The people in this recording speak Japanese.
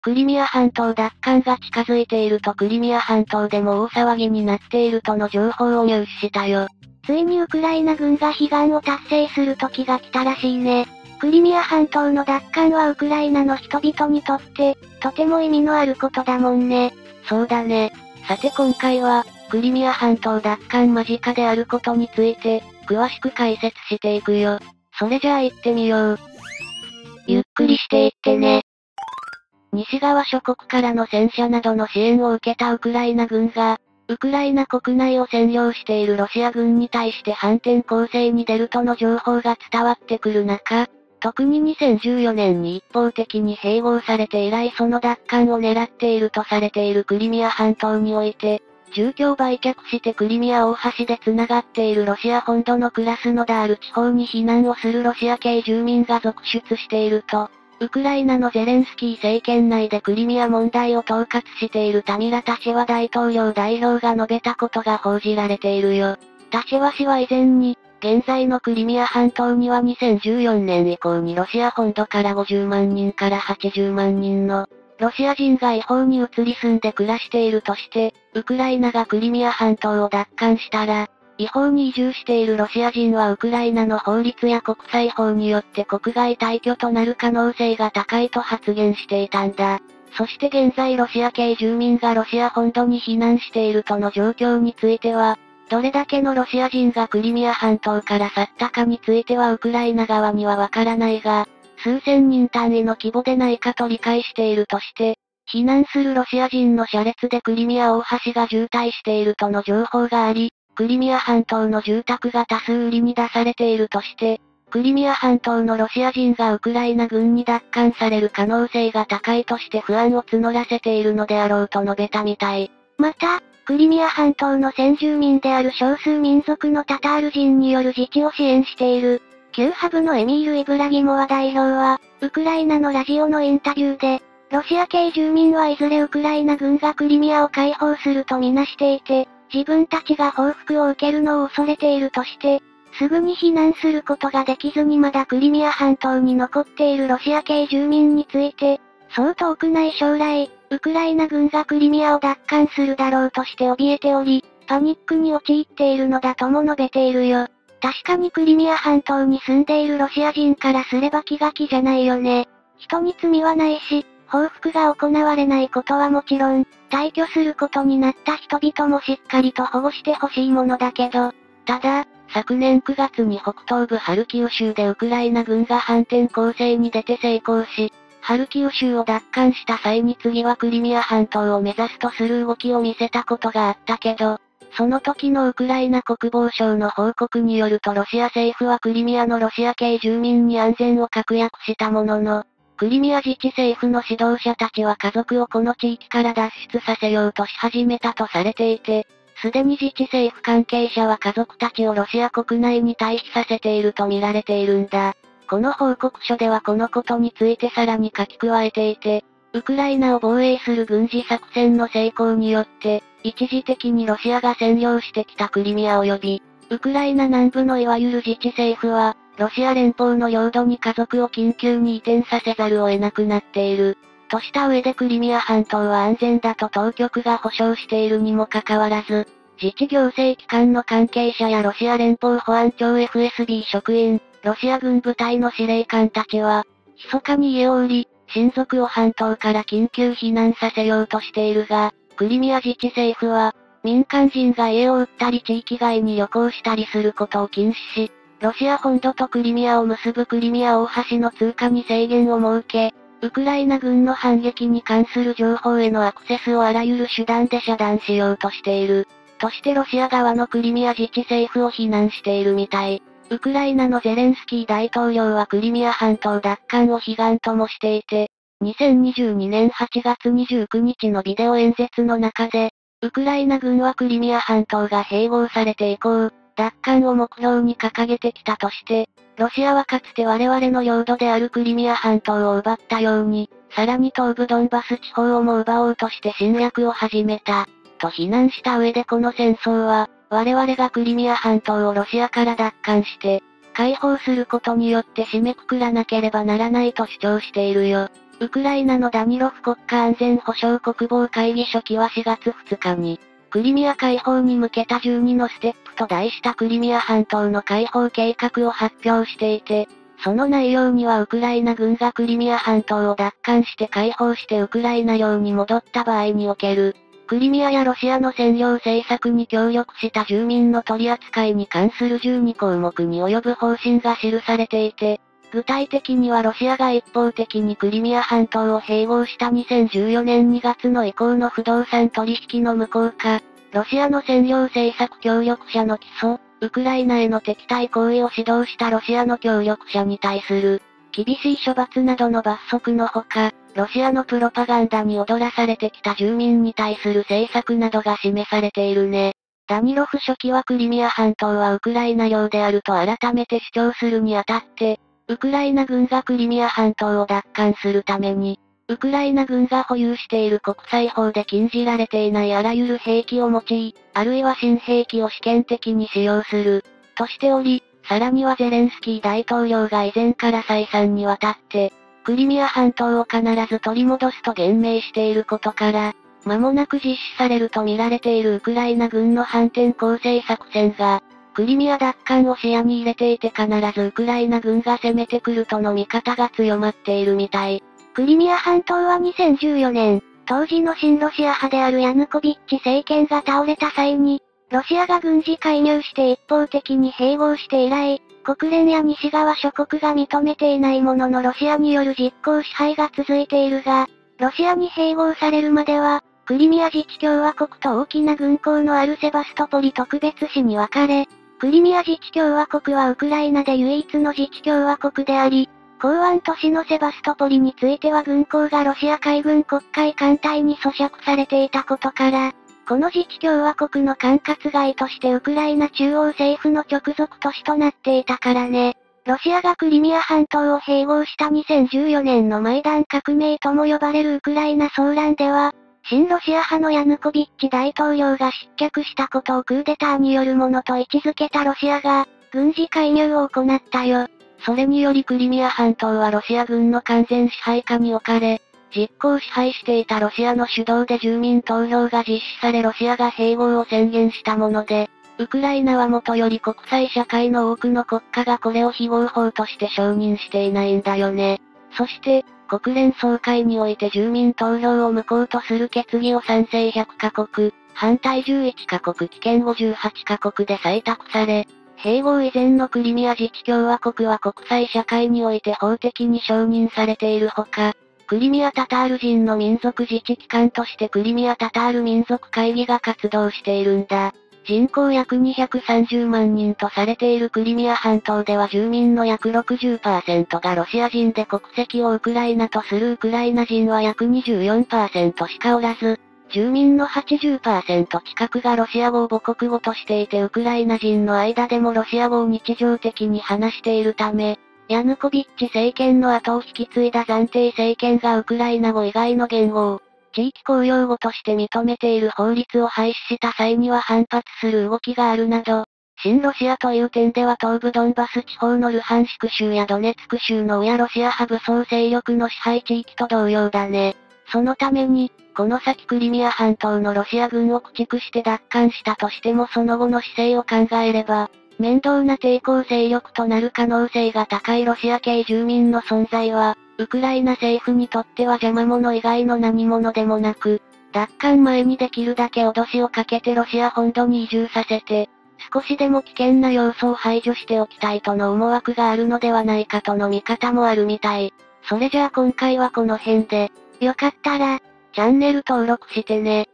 クリミア半島奪還が近づいているとクリミア半島でも大騒ぎになっているとの情報を入手したよ。ついにウクライナ軍が悲願を達成する時が来たらしいね。クリミア半島の奪還はウクライナの人々にとって、とても意味のあることだもんね。そうだね。さて今回は、クリミア半島奪還間近であることについて、詳しく解説していくよ。それじゃあ行ってみよう。ゆっくりしていってね。西側諸国からの戦車などの支援を受けたウクライナ軍が、ウクライナ国内を占領しているロシア軍に対して反転攻勢に出るとの情報が伝わってくる中、特に2014年に一方的に併合されて以来その奪還を狙っているとされているクリミア半島において、住居を売却してクリミア大橋で繋がっているロシア本土のクラスノダール地方に避難をするロシア系住民が続出していると、ウクライナのゼレンスキー政権内でクリミア問題を統括しているタミラ・タシェワ大統領代表が述べたことが報じられているよ。タシェワ氏は以前に、現在のクリミア半島には2014年以降にロシア本土から50万人から80万人のロシア人が違法に移り住んで暮らしているとして、ウクライナがクリミア半島を奪還したら、違法に移住しているロシア人はウクライナの法律や国際法によって国外退去となる可能性が高いと発言していたんだ。そして現在ロシア系住民がロシア本土に避難しているとの状況については、どれだけのロシア人がクリミア半島から去ったかについてはウクライナ側にはわからないが、数千人単位の規模でないかと理解しているとして、避難するロシア人の車列でクリミア大橋が渋滞しているとの情報があり、クリミア半島の住宅が多数売りに出されているとして、クリミア半島のロシア人がウクライナ軍に奪還される可能性が高いとして不安を募らせているのであろうと述べたみたい。また、クリミア半島の先住民である少数民族のタタール人による自治を支援している、旧ハブのエミール・イブラギモワ代表は、ウクライナのラジオのインタビューで、ロシア系住民はいずれウクライナ軍がクリミアを解放するとみなしていて、自分たちが報復を受けるのを恐れているとして、すぐに避難することができずにまだクリミア半島に残っているロシア系住民について、そう遠くない将来、ウクライナ軍がクリミアを奪還するだろうとして怯えており、パニックに陥っているのだとも述べているよ。確かにクリミア半島に住んでいるロシア人からすれば気が気じゃないよね。人に罪はないし、報復が行われないことはもちろん、退去することになった人々もしっかりと保護してほしいものだけど、ただ、昨年9月に北東部ハルキウ州でウクライナ軍が反転攻勢に出て成功し、ハルキウ州を奪還した際に次はクリミア半島を目指すとする動きを見せたことがあったけど、その時のウクライナ国防省の報告によるとロシア政府はクリミアのロシア系住民に安全を確約したものの、クリミア自治政府の指導者たちは家族をこの地域から脱出させようとし始めたとされていて、すでに自治政府関係者は家族たちをロシア国内に退避させていると見られているんだ。この報告書ではこのことについてさらに書き加えていて、ウクライナを防衛する軍事作戦の成功によって、一時的にロシアが占領してきたクリミア及び、ウクライナ南部のいわゆる自治政府は、ロシア連邦の領土に家族を緊急に移転させざるを得なくなっている。とした上でクリミア半島は安全だと当局が保証しているにもかかわらず、自治行政機関の関係者やロシア連邦保安庁 FSB 職員、ロシア軍部隊の司令官たちは、密かに家を売り、親族を半島から緊急避難させようとしているが、クリミア自治政府は、民間人が家を売ったり地域外に旅行したりすることを禁止し、ロシア本土とクリミアを結ぶクリミア大橋の通過に制限を設け、ウクライナ軍の反撃に関する情報へのアクセスをあらゆる手段で遮断しようとしている。としてロシア側のクリミア自治政府を非難しているみたい。ウクライナのゼレンスキー大統領はクリミア半島奪還を悲願ともしていて、2022年8月29日のビデオ演説の中で、ウクライナ軍はクリミア半島が併合されて以降、奪還を目標に掲げてきたとして、ロシアはかつて我々の領土であるクリミア半島を奪ったように、さらに東部ドンバス地方をも奪おうとして侵略を始めた、と非難した上でこの戦争は、我々がクリミア半島をロシアから奪還して、解放することによって締めくくらなければならないと主張しているよ。ウクライナのダニロフ国家安全保障国防会議書記は4月2日に、クリミア解放に向けた12のステップと題したクリミア半島の解放計画を発表していて、その内容にはウクライナ軍がクリミア半島を奪還して解放してウクライナ領に戻った場合における、クリミアやロシアの占領政策に協力した住民の取り扱いに関する12項目に及ぶ方針が記されていて、具体的にはロシアが一方的にクリミア半島を併合した2014年2月の以降の不動産取引の無効化、ロシアの占領政策協力者の起訴、ウクライナへの敵対行為を指導したロシアの協力者に対する厳しい処罰などの罰則のほか、ロシアのプロパガンダに踊らされてきた住民に対する政策などが示されているね。ダニロフ書記はクリミア半島はウクライナ領であると改めて主張するにあたって、ウクライナ軍がクリミア半島を奪還するために、ウクライナ軍が保有している国際法で禁じられていないあらゆる兵器を用い、あるいは新兵器を試験的に使用する、としており、さらにはゼレンスキー大統領が以前から再三にわたって、クリミア半島を必ず取り戻すと言明していることから、間もなく実施されると見られているウクライナ軍の反転攻勢作戦が、クリミア奪還を視野に入れていて必ずウクライナ軍が攻めてくるとの見方が強まっているみたい。クリミア半島は2014年、当時の親ロシア派であるヤヌコビッチ政権が倒れた際に、ロシアが軍事介入して一方的に併合して以来、国連や西側諸国が認めていないもののロシアによる実効支配が続いているが、ロシアに併合されるまでは、クリミア自治共和国と大きな軍港のあるセバストポリ特別市に分かれ、クリミア自治共和国はウクライナで唯一の自治共和国であり、港湾都市のセバストポリについては軍港がロシア海軍黒海艦隊に租借されていたことから、この自治共和国の管轄外としてウクライナ中央政府の直属都市となっていたからね。ロシアがクリミア半島を併合した2014年のマイダン革命とも呼ばれるウクライナ騒乱では、親ロシア派のヤヌコビッチ大統領が失脚したことをクーデターによるものと位置づけたロシアが、軍事介入を行ったよ。それによりクリミア半島はロシア軍の完全支配下に置かれ、実効支配していたロシアの主導で住民投票が実施されロシアが併合を宣言したもので、ウクライナはもとより国際社会の多くの国家がこれを非合法として承認していないんだよね。そして、国連総会において住民投票を無効とする決議を賛成100カ国、反対11カ国、棄権58カ国で採択され、併合以前のクリミア自治共和国は国際社会において法的に承認されているほか、クリミア・タタール人の民族自治機関としてクリミア・タタール民族会議が活動しているんだ。人口約230万人とされているクリミア半島では住民の約 60% がロシア人で国籍をウクライナとするウクライナ人は約 24% しかおらず、住民の 80% 近くがロシア語を母国語としていてウクライナ人の間でもロシア語を日常的に話しているため、ヤヌコビッチ政権の後を引き継いだ暫定政権がウクライナ語以外の言語を、地域公用語として認めている法律を廃止した際には反発する動きがあるなど、親ロシアという点では東部ドンバス地方のルハンシク州やドネツク州の親ロシア派武装勢力の支配地域と同様だね。そのために、この先クリミア半島のロシア軍を駆逐して奪還したとしてもその後の姿勢を考えれば、面倒な抵抗勢力となる可能性が高いロシア系住民の存在は、ウクライナ政府にとっては邪魔者以外の何者でもなく、奪還前にできるだけ脅しをかけてロシア本土に移住させて、少しでも危険な要素を排除しておきたいとの思惑があるのではないかとの見方もあるみたい。それじゃあ今回はこの辺で、よかったら、チャンネル登録してね。